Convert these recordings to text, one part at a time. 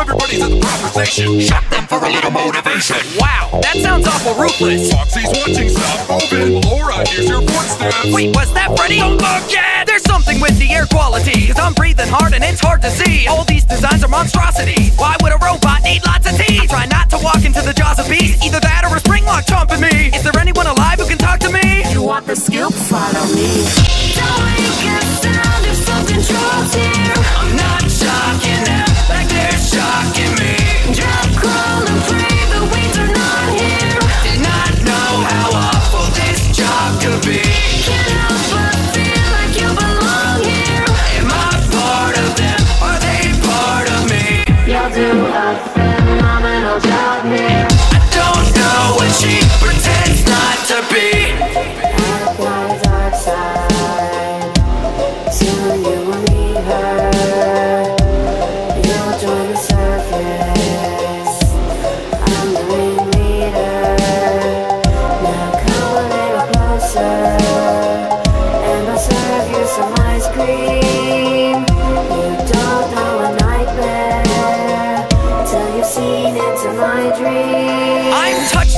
everybody's in the conversation. Shut them for a little motivation. Wow, that sounds awful ruthless. Foxy's watching, stop moving. Laura, here's your footsteps. Wait, was that Freddy? Don't look at! There's something with the air quality, 'cause I'm breathing hard and it's hard to see. All these designs are monstrosities. Why would a robot need lots of teeth? Try not to walk into the jaws of beast. Either that or a spring lock chomping me. Is there anyone alive who can talk to me? You want the scoop? Follow me. Don't wake up sound if something drops here. I'm not shocking them like they're shocking me. Drop, crawl, and pray the wings are not here. Did not know how awful this job could be. Can't help but feel like you belong here. Am I part of them? Are they part of me? Y'all do a phenomenal job here. I don't know what she pretends not to be.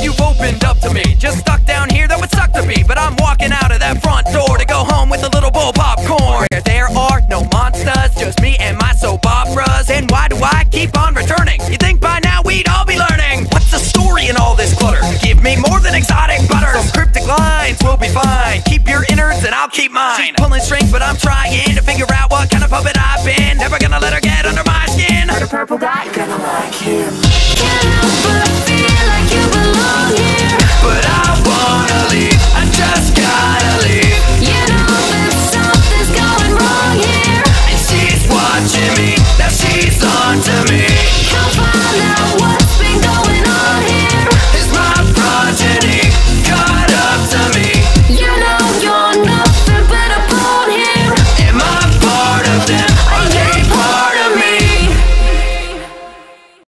You've opened up to me. Just stuck down here, that would suck to be. But I'm walking out of that front door.